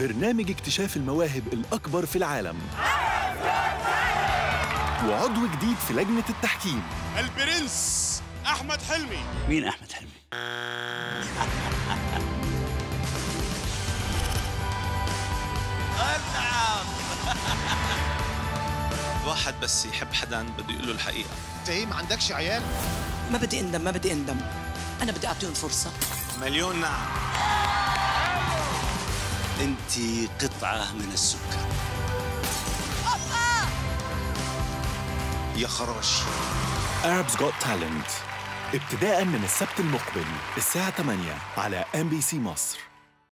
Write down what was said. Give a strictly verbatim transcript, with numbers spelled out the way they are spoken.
برنامج اكتشاف المواهب الأكبر في العالم، وعضو جديد في لجنة التحكيم البرنس أحمد حلمي. مين أحمد حلمي؟ واحد بس يحب حدا بده يقول له الحقيقة. أنت ما عندكش عيال؟ ما بدي أندم، ما بدي أندم، أنا بدي أعطيهم فرصة. مليون نعم. أنت قطعة من السكر. يا خراش. Arabs Got Talent ابتداءً من السبت المقبل الساعة ثمانية على إم بي سي مصر.